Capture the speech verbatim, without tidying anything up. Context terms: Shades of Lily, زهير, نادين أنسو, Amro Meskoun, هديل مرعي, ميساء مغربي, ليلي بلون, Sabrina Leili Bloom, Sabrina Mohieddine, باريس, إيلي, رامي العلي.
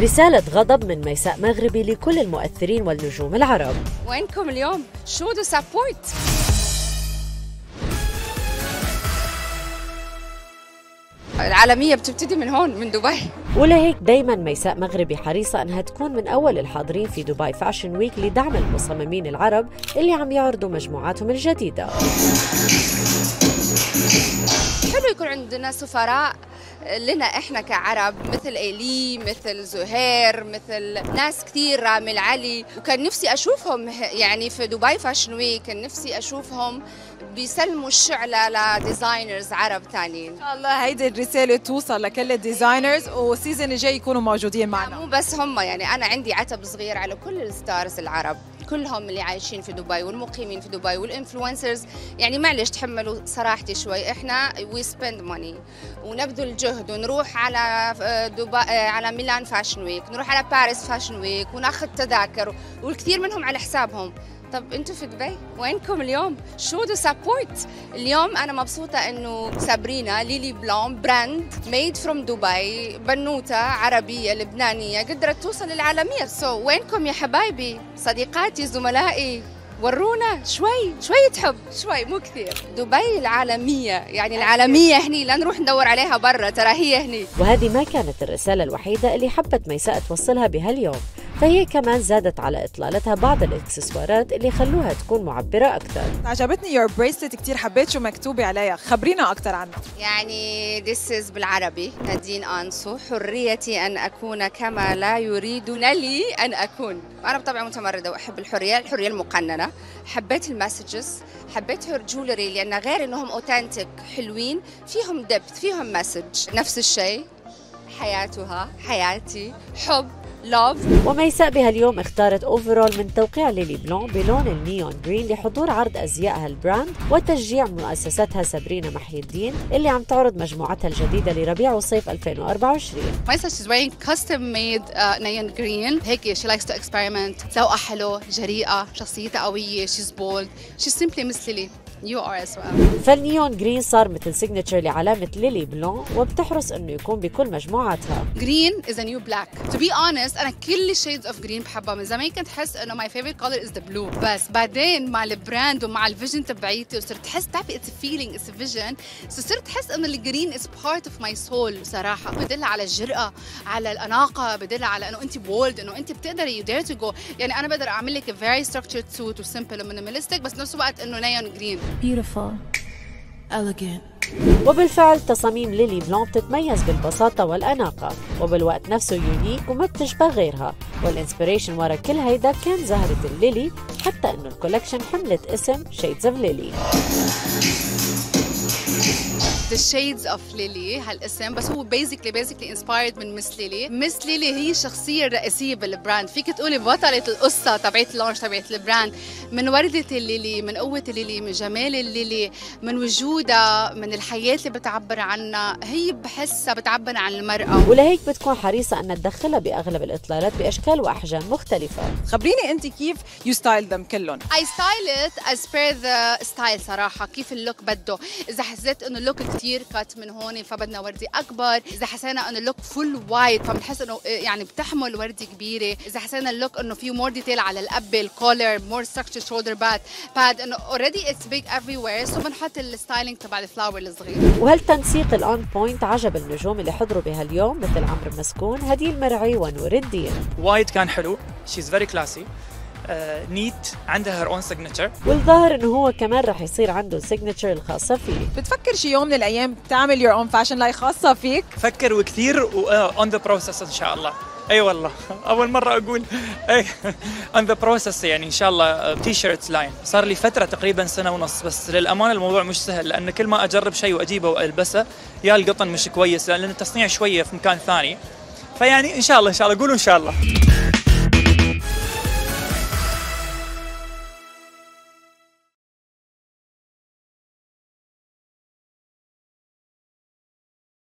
رسالة غضب من ميساء مغربي لكل المؤثرين والنجوم العرب. وينكم اليوم؟ شو دو سابورت؟ العالمية بتبتدي من هون، من دبي. ولهيك دايما ميساء مغربي حريصة أنها تكون من أول الحاضرين في دبي فاشن ويك لدعم المصممين العرب اللي عم يعرضوا مجموعاتهم الجديدة. حلو يكون عندنا سفراء لنا إحنا كعرب، مثل إيلي، مثل زهير، مثل ناس كثير، رامي العلي، وكان نفسي أشوفهم يعني في دبي فاشن ويك، كان نفسي أشوفهم بيسلموا الشعلة لديزاينرز عرب ثانيين. إن شاء الله هيدي الرسالة توصل لكل الديزاينرز، والسيزون الجاي يكونوا موجودين معنا. مو بس هم، يعني أنا عندي عتب صغير على كل الستارز العرب، كلهم اللي عايشين في دبي والمقيمين في دبي والإنفلونسرز، يعني معلش تحملوا صراحتي شوي، إحنا وي سبند ماني ونبذل الجهد ونروح على دبي، على ميلان فاشن ويك، نروح على باريس فاشن ويك وناخذ تذاكر، والكثير منهم على حسابهم. طب انتوا في دبي وينكم اليوم؟ شو دو سابورت؟ اليوم انا مبسوطه انه سابرينا ليلي بلوم براند ميد فروم دبي، بنوته عربيه لبنانيه قدرت توصل للعالميه. سو وينكم يا حبايبي، صديقاتي، زملائي؟ ورونا شوي شوي حب، شوي مو كثير. دبي العالمية، يعني العالمية هني، لا نروح ندور عليها برا، ترى هي هني. وهذه ما كانت الرسالة الوحيدة اللي حبت ميساء توصلها بهاليوم، فهي كمان زادت على إطلالتها بعض الإكسسوارات اللي خلوها تكون معبرة أكثر. عجبتني يور بريسلت كثير، حبيت شو مكتوبة عليها، خبرينا أكثر عنها. يعني this is بالعربي نادين أنسو، حريتي أن أكون كما لا يريدون لي أن أكون. أنا بطبعي متمردة وأحب الحرية، الحرية المقننة. حبيت المسجز، حبيت هير جولري، لأن غير أنهم أوتنتيك حلوين، فيهم دبث، فيهم مسج. نفس الشيء حياتها، حياتي، حب، لوف. وميساء بهاليوم اختارت اوفرول من توقيع ليلي بلون بلون النيون جرين لحضور عرض ازيائها البراند وتشجيع مؤسستها سابرينا محي الدين اللي عم تعرض مجموعتها الجديده لربيع وصيف ألفين وأربعة وعشرين. ميساء she's wearing custom made neon green. هيك she likes to experiment. ذوقها حلو، جريئه، شخصيتها قويه، she's bold. She's simply Miss Lily. You are as well. فالنيون جرين صار مثل سيجنتشر لعلامة ليلي بلون، وبتحرص انه يكون بكل مجموعاتها. جرين is a new black. To be honest انا كل shades of green بحبها، من زمان كنت حس انه my favorite color is the blue، بس بعدين مع البراند ومع الفيجن تبعيتي وصرت حس، تعرفي it's a feeling it's a vision، so صرت حس انه الجرين is part of my soul صراحة. بدل على الجرأة، على الأناقة، بدل على انه انت bold، انه انت بتقدري you dare to go. يعني انا بقدر اعمل لك a very structured suit و simple و minimalistic، بس نفس الوقت انه نيون جرين. Beautiful, elegant. وبالفعل تصاميم ليلي بلون بتتميز بالبساطة والأناقة، وبالوقت نفسه يونيك وما بتشبه غيرها، والإنسبريشن ورا كل هيدا كان زهرة الليلي، حتى إنه الكولكشن حملت اسم Shades of Lily. The Shades of Lily هالاسم، بس هو basically basically inspired من مس ليلي. مس ليلي هي الشخصية الرئيسية بالبراند، فيك تقولي بطلة القصة تبعت اللونش تبعت البراند، من وردة الليلي، من قوة الليلي، من جمال الليلي، من وجودها، من الحياة اللي بتعبر عنها، هي بحسها بتعبر عن المرأة. ولهيك بتكون حريصة أن تدخلها بأغلب الإطلالات بأشكال وأحجام مختلفة. خبريني أنت كيف you style them كلهم؟ I style it as per the style صراحة، كيف اللوك بده. إذا حسيت إنه اللوك كثير كات من هون فبدنا وردي اكبر، اذا حسينا انه اللوك فل وايد فبنحس انه يعني بتحمل وردي كبيره، اذا حسينا اللوك انه فيه مور ديتيل على القبه، الكولر مور ستراكشر، شولدر باد باد، انه اوريدي اتس بيج افري وير، سو بنحط الستايلينج تبع الفلاور الصغير. وهالتنسيق الاون بوينت عجب النجوم اللي حضروا بهاليوم مثل عمرو مسكون، هديل مرعي، ونور الدين. وايد كان حلو، شيز فيري كلاسي، نيت، عندها هير اون سيجنتشر، والظاهر انه هو كمان رح يصير عنده السيجنتشر الخاصه فيه. بتفكر شي يوم من الايام تعمل يور اون فاشن لاين خاصه فيك؟ فكر وكثير، وان ذا بروسس ان شاء الله. اي أيوة والله اول مره اقول اي ان ذا بروسس، يعني ان شاء الله تي شيرتس لاين. صار لي فتره تقريبا سنه ونص، بس للامانه الموضوع مش سهل، لان كل ما اجرب شيء واجيبه والبسه يا القطن مش كويس، لان التصنيع شويه في مكان ثاني، فيعني ان شاء الله ان شاء الله قولوا ان شاء الله.